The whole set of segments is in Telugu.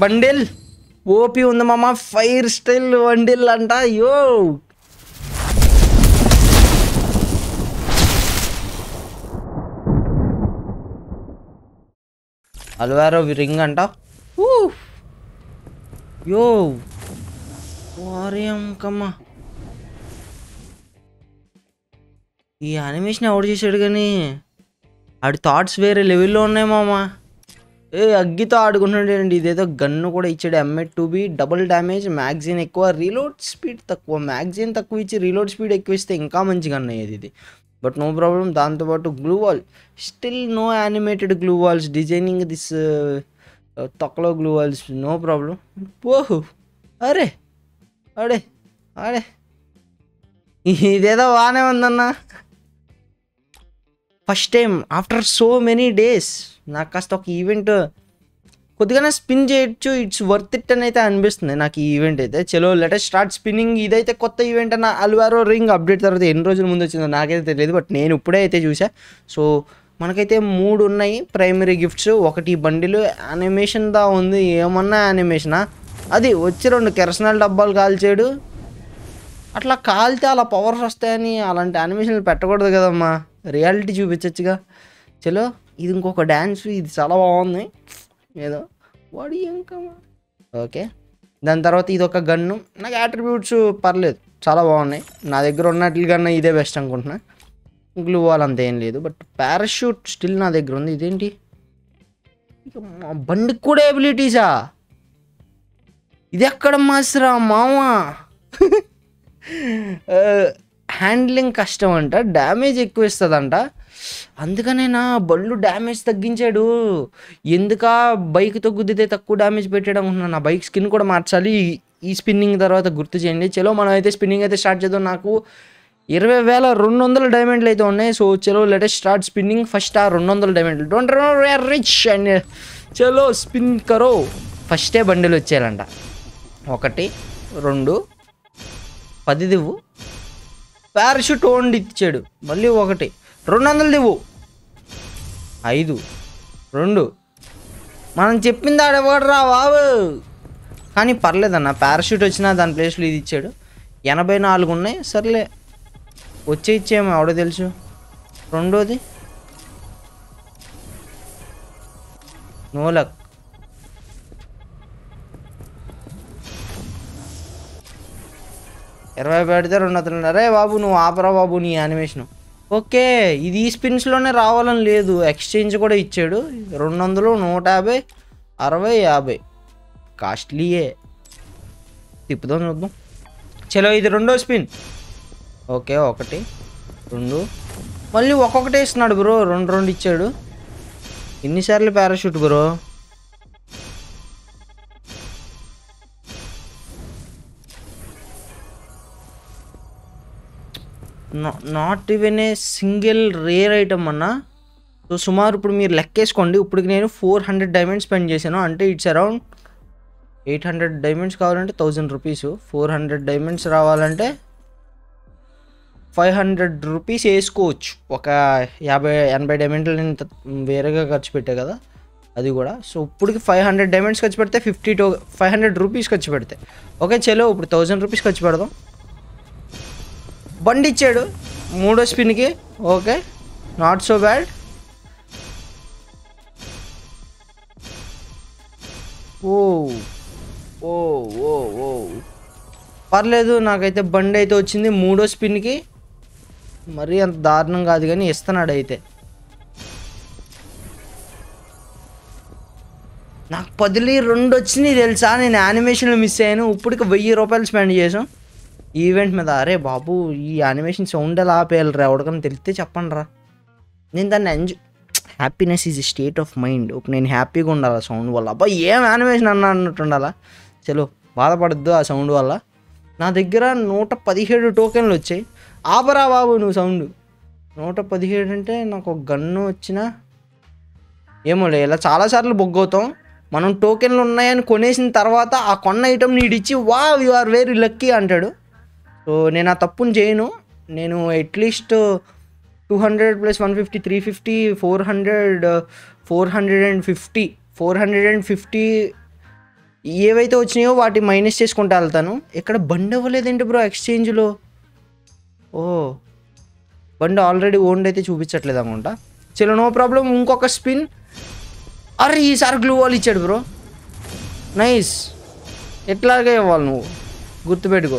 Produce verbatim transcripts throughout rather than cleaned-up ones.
బండిల్ ఓపీ ఉంది మామ, ఫైర్ స్టైల్ బండిల్ అంట. యో అల్వారో రింగ్ అంట. యో వారియం కమ్మ, ఈ యానిమేషన్ ఎవరు చేశాడు కానీ ఆడి థాట్స్ వేరే లెవెల్లో ఉన్నాయి మామ. ఏ అగ్గితో ఆడుకుంటుండేనండి. ఇదేదో గన్ను కూడా ఇచ్చాడు, M eight two B double damage, magazine ఎక్కువ, రీలోడ్ స్పీడ్ తక్కువ. మ్యాగ్జిన్ తక్కువ ఇచ్చి రీలోడ్ స్పీడ్ ఎక్కువ ఇస్తే ఇంకా మంచిగా అన్నయ్యేది ఇది, బట్ నో ప్రాబ్లం. దాంతోపాటు glue wall, still no animated glue walls designing this తొక్కలో గ్లూ వాల్స్, నో ప్రాబ్లం. ఓహో అరే అడే అడే ఇదేదో బాగానే ఉందన్న. First time after so many days నాకు కాస్త ఒక ఈవెంట్ కొద్దిగానే స్పిన్ చేయొచ్చు, ఇట్స్ వర్త్ ఇట్ అని అయితే అనిపిస్తుంది నాకు ఈ ఈవెంట్ అయితే. చలో లెట్ us స్టార్ట్ స్పిన్నింగ్. ఇదైతే కొత్త ఈవెంట్ అన్న, అల్వారో రింగ్ అప్డేట్ తర్వాత ఎన్ని రోజుల ముందు వచ్చిందో నాకైతే తెలియదు, బట్ నేను ఇప్పుడే అయితే చూసా. సో మనకైతే మూడు ఉన్నాయి ప్రైమరీ గిఫ్ట్స్, ఒకటి బండిలు యానిమేషన్ దా ఉంది, ఏమన్నా యానిమేషనా అది వచ్చి రెండు కెరసనాల్ డబ్బాలు కాల్చేడు. అట్లా కాల్తే అలా పవర్స్ వస్తాయని అలాంటి యానిమేషన్లు పెట్టకూడదు కదమ్మా, రియాలిటీ చూపించచ్చుగా. చలో ఇది ఇంకొక డ్యాన్స్, ఇది చాలా బాగుంది ఏదో వాడి ఇంకా. ఓకే దాని తర్వాత ఇది ఒక గన్ను, నాకు యాట్రిబ్యూట్స్ పర్లేదు చాలా బాగున్నాయి. నా దగ్గర ఉన్నట్లుగా ఇదే బెస్ట్ అనుకుంటున్నా. గ్లూ వాల్ అంత ఏం లేదు, బట్ పారాషూట్ స్టిల్ నా దగ్గర ఉంది. ఇదేంటి బండికి కూడా ఎబిలిటీసా? ఇది ఎక్కడ మాసరా మామా? హ్యాండ్లింగ్ కష్టం అంట, డ్యామేజ్ ఎక్కువ ఇస్తుందంట, అందుకనే నా బళ్ళు డ్యామేజ్ తగ్గించాడు. ఎందుక బైక్తో గుద్దితే తక్కువ డ్యామేజ్ పెట్టాడు అనుకుంటున్నాను. నా బైక్ స్కిన్ కూడా మార్చాలి ఈ స్పిన్నింగ్ తర్వాత, గుర్తు చేయండి. చలో మనం అయితే స్పిన్నింగ్ అయితే స్టార్ట్ చేద్దాం. నాకు ఇరవై వేల రెండు వందల డైమండ్లు అయితే ఉన్నాయి. సో చలో let us start spinning. First ఆ రెండు వందల డైమండ్లు డోంట్ రిచ్ అండ్ చలో స్పిన్ కరో. ఫస్టే బండిలు వచ్చేయాలంట, ఒకటి రెండు పది దివ్వు. పారాషూట్ ఓండి ఇచ్చాడు, మళ్ళీ ఒకటి రెండు వందలు దివ్వు, ఐదు రెండు. మనం చెప్పింది ఆడవాడు రా బాబు, కానీ పర్లేదన్న. పారాషూట్ వచ్చినా దాని ప్లేస్లో ఇది ఇచ్చాడు. ఎనభై నాలుగు ఉన్నాయి, సర్లే వచ్చే ఇచ్చేమో ఎవడో తెలుసు. రెండోది నోలక్, ఇరవై పెడితే రెండు అతను. అరే బాబు నువ్వు ఆపరా బాబు నీ యానిమేషను. ఓకే ఇది ఈ స్పిన్స్లోనే రావాలని లేదు, ఎక్స్చేంజ్ కూడా ఇచ్చాడు. రెండు వందలు నూట యాభై అరవై యాభై కాస్ట్లీయే, తిప్పుదాం చూద్దాం. చలో ఇది రెండో స్పిన్. ఓకే ఒకటి రెండు, మళ్ళీ ఒక్కొక్కటే ఇస్తున్నాడు బ్రో, రెండు రెండు ఇచ్చాడు. ఎన్నిసార్లు parachute bro? Not even a single rare item అన్న. సో సుమారు ఇప్పుడు మీరు లెక్కేసుకోండి, ఇప్పటికి నేను ఫోర్ హండ్రెడ్ డైమండ్స్ స్పెండ్ చేశాను, అంటే it's around eight hundred diamonds కావాలంటే thousand rupees, four hundred diamonds రావాలంటే ఫైవ్ హండ్రెడ్ రూపీస్ వేసుకోవచ్చు. ఒక యాభై ఎనభై డైమండ్లు నేను వేరేగా ఖర్చు పెట్టా కదా అది కూడా. సో ఇప్పటికి ఫైవ్ హండ్రెడ్ డైమండ్స్ ఖర్చు పెడితే fifty two five hundred rupees ఖర్చు పెడితే ఓకే. చలో ఇప్పుడు థౌజండ్ రూపీస్ ఖర్చు పెడదాం. బండి ఇచ్చాడు మూడో స్పిన్కి. Okay not so bad. ఓ ఓ ఓ ఓ పర్లేదు, నాకైతే బండి అయితే వచ్చింది మూడో స్పిన్కి. మరీ అంత దారుణం కాదు కానీ ఇస్తున్నాడు అయితే. నాకు పదిలి రెండు వచ్చినాయి తెలుసా, నేను యానిమేషన్లు మిస్ అయ్యాను. ఇప్పటికి వెయ్యి రూపాయలు స్పెండ్ చేసాం ఈవెంట్ మీద. అరే బాబు ఈ యానిమేషన్ సౌండ్ ఎలా ఆపేయాలరా, ఎవరికైనా తెలిస్తే చెప్పండి రా. నేను దాన్ని enjoy, happiness is a state of mind. ఇప్పుడు నేను హ్యాపీగా ఉండాలి సౌండ్ వల్ల, అబ్బా ఏం యానిమేషన్ అన్న అన్నట్టు ఉండాలా. చలో బాధపడద్దు ఆ సౌండ్ వల్ల. నా దగ్గర నూట పదిహేడు టోకెన్లు వచ్చాయి. ఆపరా బాబు నువ్వు సౌండ్. నూట పదిహేడు అంటే నాకు ఒక గన్ను వచ్చినా ఏమో లే, ఇలా చాలాసార్లు బొగ్గవుతాం మనం. టోకెన్లు ఉన్నాయని కొనేసిన తర్వాత ఆ కొన్న ఐటమ్ నీడిచ్చి వా యు ఆర్ వెరీ లక్కీ అంటాడు. సో నేను ఆ తప్పును చేయను. నేను at least two hundred plus one fifty three fifty four hundred four hundred and fifty four hundred and fifty ఏవైతే వచ్చినాయో వాటి మైనస్ చేసుకుంటా వెళ్తాను. ఇక్కడ బండి అవ్వలేదండి బ్రో ఎక్స్చేంజ్లో. ఓ బండి ఆల్రెడీ ఓన్డ్ అయితే చూపించట్లేదు అనుకుంటా. చలో నో ప్రాబ్లం. ఇంకొక స్పిన్. అరే ఈసారి గ్లూ వాల్ ఇచ్చాడు బ్రో. నైస్. ఎట్లాగే ఇవ్వాలి నువ్వు గుర్తుపెట్టుకో.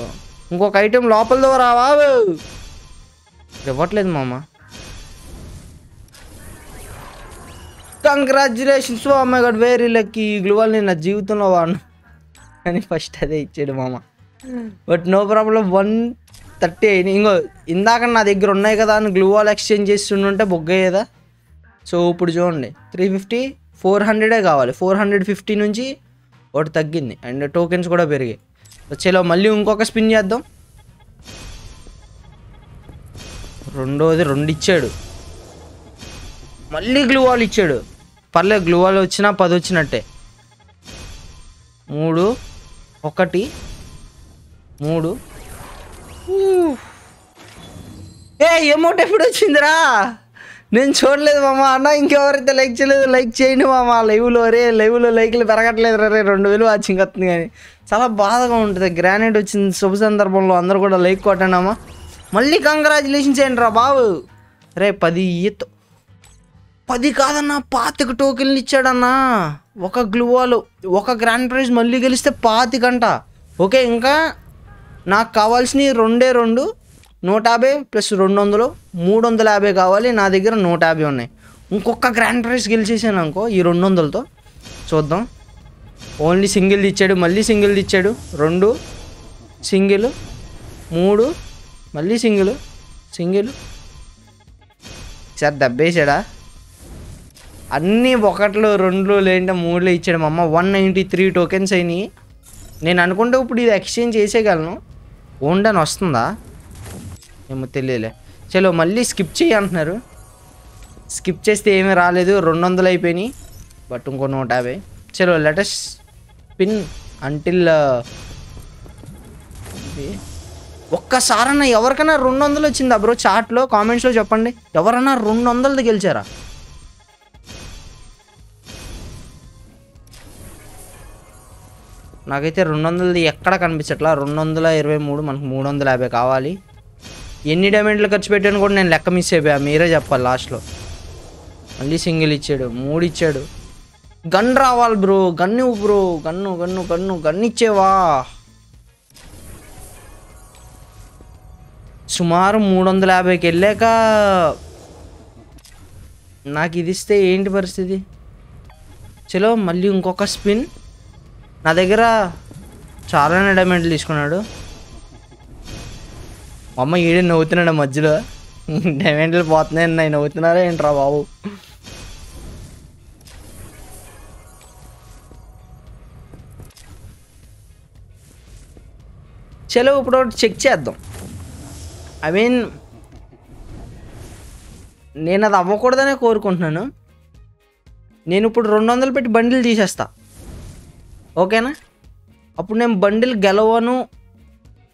ఇంకొక ఐటెం లోపలతో రావా. ఇవ్వట్లేదు మామ. Congratulations. Oh my god very lucky. ఈ గ్లూ వాల్ నేను నా జీవితంలో వాడను కానీ ఫస్ట్ అదే ఇచ్చాడు మామ. But no problem. One thirty అయినా ఇంకో ఇందాక నా దగ్గర ఉన్నాయి కదా అని గ్లూ వాల్ ఎక్స్చేంజ్ చేస్తుంటే బొగ్గయ్యేదా. సో ఇప్పుడు చూడండి త్రీ ఫిఫ్టీ ఫోర్ హండ్రెడే కావాలి. ఫోర్ హండ్రెడ్ ఫిఫ్టీ నుంచి ఒకటి తగ్గింది అండ్ టోకెన్స్ కూడా పెరిగాయి. వచ్చేలో మళ్ళీ ఇంకొక స్పిన్ చేద్దాం. రెండోది రెండు ఇచ్చాడు. మళ్ళీ గ్లూ వాల్ ఇచ్చాడు. పర్లేదు గ్లూ వాల్ వచ్చినా పది వచ్చినట్టే. మూడు ఒకటి మూడు. ఏ అమౌంట్ ఎప్పుడు వచ్చిందిరా నేను చూడలేదు మామ. అన్న ఇంకెవరైతే లైక్ చేయలేదు లైక్ చేయండి మామ. లైవ్లో రే లైవ్లో లైక్లు పెరగట్లేదు రే. రెండు వేలు వాచింగ్ వస్తుంది కానీ చాలా బాధగా ఉంటుంది. గ్రానైట్ వచ్చింది శుభ సందర్భంలో అందరూ కూడా లైక్ కొట్టండమ్మా. మళ్ళీ కంగ్రాచులేషన్స్ ఏంట్రా బాబు. రే పది ఈత పది కాదన్నా పాతిక టోకెన్లు ఇచ్చాడన్నా. ఒక గ్లూవాలు ఒక గ్రాండ్ ప్రైజ్ మళ్ళీ గెలిస్తే పాతికంట. ఓకే ఇంకా నాకు కావాల్సినవి రెండే రెండు. నూట యాభై ప్లస్ రెండు వందలు మూడు వందల యాభై కావాలి. నా దగ్గర నూట యాభై ఉన్నాయి. ఇంకొక గ్రాండ్ ప్రైజ్ గెలిచేసాను అనుకో ఈ రెండు వందలతో. చూద్దాం. ఓన్లీ సింగిల్ ఇచ్చాడు. మళ్ళీ సింగిల్ ఇచ్చాడు. రెండు సింగిల్ మూడు మళ్ళీ సింగిల్ సింగిల్. సార్ దెబ్బేసాడా. అన్నీ ఒకటిలో రెండులో లేదంటే మూడులో ఇచ్చాడు మా అమ్మ. వన్ నైంటీ త్రీ టోకెన్స్ అయినాయి. నేను అనుకుంటే ఇప్పుడు ఇది ఎక్స్చేంజ్ చేసేయగలను. ఓన్డని వస్తుందా ఏమో తెలియలే. చలో మళ్ళీ స్కిప్ చేయి అంటున్నారు. స్కిప్ చేస్తే ఏమీ రాలేదు. రెండు వందలు అయిపోయినాయి బట్ ఇంకో నూట యాభై. చలో లెటెస్ట్ పిన్ అంటిల్. ఒక్కసారన్నా ఎవరికైనా రెండు వందలు వచ్చిందా బ్రో? చాట్లో కామెంట్స్లో చెప్పండి ఎవరన్నా రెండు వందలది గెలిచారా? నాకైతే రెండు వందలది ఎక్కడ కనిపించట్లా. రెండు వందల ఇరవై మూడు మనకు మూడు వందల యాభై కావాలి. ఎన్ని డైమండ్లు ఖర్చు పెట్టాను కూడా నేను లెక్క మిస్ అయిపోయా. మీరే చెప్పాలి లాస్ట్లో. మళ్ళీ సింగిల్ ఇచ్చాడు. మూడు ఇచ్చాడు. గన్ రావాలి bro. Gun bro gun gun gun గన్ ఇచ్చేవా. సుమారు మూడు వందల యాభైకి వెళ్ళాక నాకు ఇది ఇస్తే ఏంటి పరిస్థితి? చలో మళ్ళీ ఇంకొక స్పిన్. నా దగ్గర చాలానే డైమండ్లు తీసుకున్నాడు. మా అమ్మ ఈడే నవ్వుతున్నాడు మధ్యలో. డైమండ్లు పోతున్నాయని నేను నవ్వుతున్నారా ఏంట్రా బాబు. చలో ఇప్పుడు ఒకటి చెక్ చేద్దాం. ఐ మీన్ నేను అది అవ్వకూడదనే కోరుకుంటున్నాను. నేను ఇప్పుడు రెండు వందలు పెట్టి బండిలు తీసేస్తా. ఓకేనా? అప్పుడు నేను బండిల్ గెలవను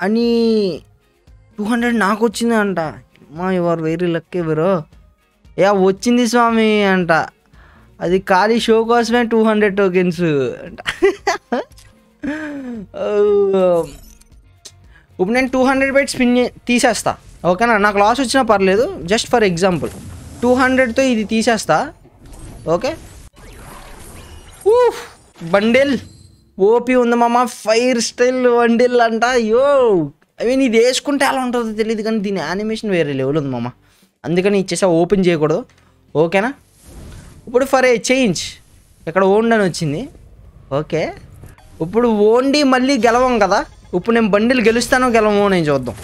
అని. టూ హండ్రెడ్ నాకు వచ్చింది అంట. మా ఎవరు వెరీ లక్కీ బ్రో. యా వచ్చింది స్వామి అంట. అది ఖాళీ షో కోసమే టూ హండ్రెడ్ టోకెన్స్ అంట. ఇప్పుడు నేను టూ హండ్రెడ్ పెట్టి స్పిన్ తీసేస్తా. ఓకేనా? నాకు లాస్ వచ్చినా పర్లేదు. జస్ట్ ఫర్ ఎగ్జాంపుల్ టూ హండ్రెడ్తో ఇది తీసేస్తా. ఓకే బండిల్ ఓపీ ఉంది మామ. ఫైర్ స్టైల్ బండిల్ అంట. యో ఐ మీన్ ఇది వేసుకుంటే ఎలా ఉంటుందో తెలియదు కానీ దీని యానిమేషన్ వేరే లెవెల్ ఉంది మామ. అందుకని ఇచ్చేసా. ఓపెన్ చేయకూడదు. ఓకేనా? ఇప్పుడు ఫర్ ఏ చేంజ్ ఇక్కడ ఓన్డ్ అని వచ్చింది. ఓకే ఇప్పుడు ఓన్డి మళ్ళీ గెలవం కదా. ఇప్పుడు నేను బండిలు గెలుస్తానో గెలవమో నేను చూద్దాం.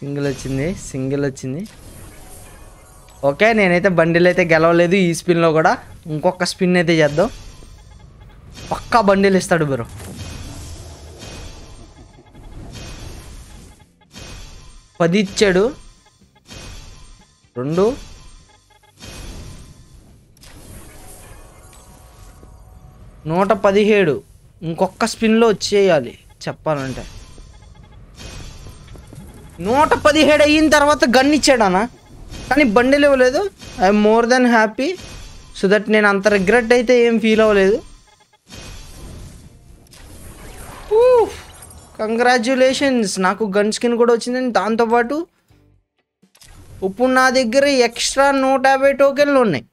సింగిల్ వచ్చింది సింగిల్ వచ్చింది. ఓకే నేనైతే బండిల్ అయితే గెలవలేదు ఈ స్పిన్లో కూడా. ఇంకొక స్పిన్ అయితే చేద్దాం. పక్కా బండిల్ ఇస్తాడు బ్రో. పది ఇచ్చాడు. రెండు నూట పదిహేడు ఇంకొక స్పిన్లో వచ్చేయాలి. చెప్పాలంటే నూట పదిహేడు అయిన తర్వాత గన్ ఇచ్చాడనా. కానీ బండిల్ ఇవ్వలేదు. I'm more than happy so that నేను అంత రిగ్రెట్ అయితే ఏం ఫీల్ అవ్వలేదు. కంగ్రాచ్యులేషన్స్, నాకు గన్ స్కిన్ కూడా వచ్చిందని. దాంతోపాటు ఇప్పుడు నా దగ్గర ఎక్స్ట్రా నూట యాభై టోకెన్లు ఉన్నాయి.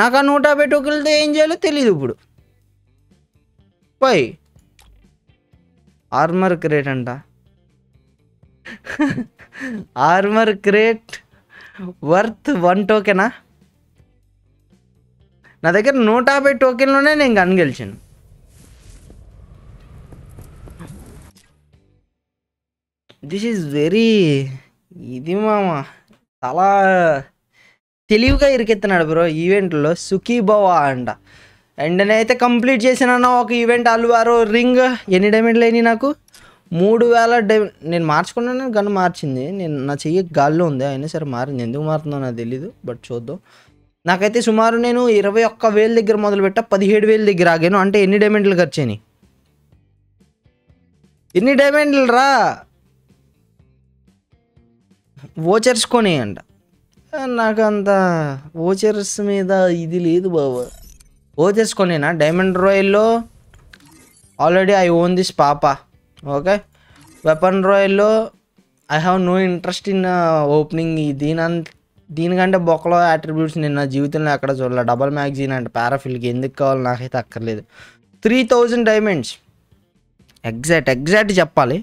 నాకు ఆ నూట యాభై టోకెన్లతో ఏం చేయాలో తెలీదు. ఇప్పుడు పై ఆర్మర్ క్రేట్ అంట. ఆర్మర్ క్రేట్ వర్త్ వన్ టోకెనా? నా దగ్గర నూట యాభై టోకెన్లోనే నేను గన్ గెలిచాను. దిస్ ఈజ్ వెరీ ఇది మామ చాలా తెలివిగా ఇరికెత్తున్నాడు బ్రో. ఈవెంట్లో సుఖీభవా అంట. అండ్ నేనైతే కంప్లీట్ చేసినాను ఒక ఈవెంట్ అల్వారో రింగ్. ఎన్ని డైమండ్లు అయినాయి నాకు? మూడు వేల డైమండ్ నేను మార్చుకున్నాను. గన్ను మార్చింది నేను, నా చెయ్యి గాల్లో ఉంది అయినా సరే మారింది. ఎందుకు మారుతుందో నాకు తెలీదు, బట్ చూద్దాం. నాకైతే సుమారు నేను ఇరవై ఒక్క వేల దగ్గర మొదలుపెట్ట పదిహేడు వేల దగ్గర ఆగాను. అంటే ఎన్ని డైమండ్లు ఖర్చు అయినాయి? ఎన్ని డైమండ్లు రా ఓచర్స్ కొని అంట. నాకు అంత ఓచర్స్ మీద ఇది లేదు బాబా. ఓచర్స్ కొనేనా? డైమండ్ రాయల్లో ఆల్రెడీ ఐ ఓన్ దిస్ పాప. ఓకే, వెపన్ రాయల్లో I have no interest in opening. దీని అంత దీనికంటే బొక్కలో అట్రిబ్యూట్స్ నేను నా జీవితంలో ఎక్కడ చూడాలి. డబల్ మ్యాగజీన్ అంటే పారాఫిల్కి ఎందుకు కావాలి, నాకైతే అక్కర్లేదు. Three thousand diamonds exact exact చెప్పాలి.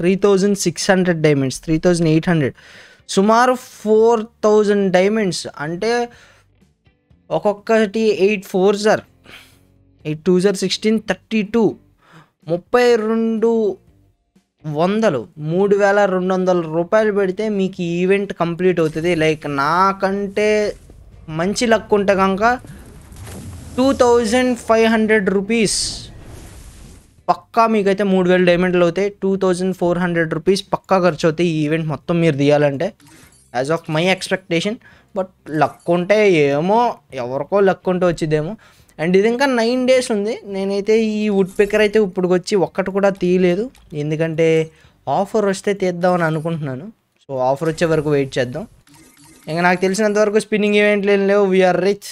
Three thousand six hundred diamonds, three thousand eight hundred, సుమారు ఫోర్ థౌజండ్ డైమండ్స్. అంటే ఒక్కొక్కటి eight four sir eight two sir sixteen thirty two ముప్పై రెండు వందలు మూడు వేల రెండు వందల రూపాయలు పెడితే మీకు ఈవెంట్ కంప్లీట్ అవుతుంది. లైక్ నాకంటే మంచి లక్ ఉంటే కనుక two thousand five hundred rupees పక్కా మీకైతే మూడు వేల డైమండ్లు అవుతాయి. Two thousand four hundred rupees పక్కా ఖర్చు అవుతాయి ఈ ఈవెంట్ మొత్తం మీరు తీయాలంటే, as of my expectation. But luck ఉంటే ఏమో, ఎవరికో లక్ ఉంటే వచ్చిదేమో. అండ్ ఇది ఇంకా నైన్ డేస్ ఉంది. నేనైతే ఈ వుడ్ పికర్ అయితే ఇప్పుడుకి వచ్చి ఒక్కటి కూడా తీయలేదు, ఎందుకంటే ఆఫర్ వస్తే తీద్దామని అనుకుంటున్నాను. సో ఆఫర్ వచ్చే వరకు వెయిట్ చేద్దాం. ఇంకా నాకు తెలిసినంతవరకు స్పిన్నింగ్ ఈవెంట్లు ఏం లేవు. We are rich.